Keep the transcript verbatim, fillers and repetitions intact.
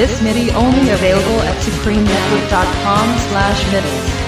This MIDI only available at supreme network dot com slash midis.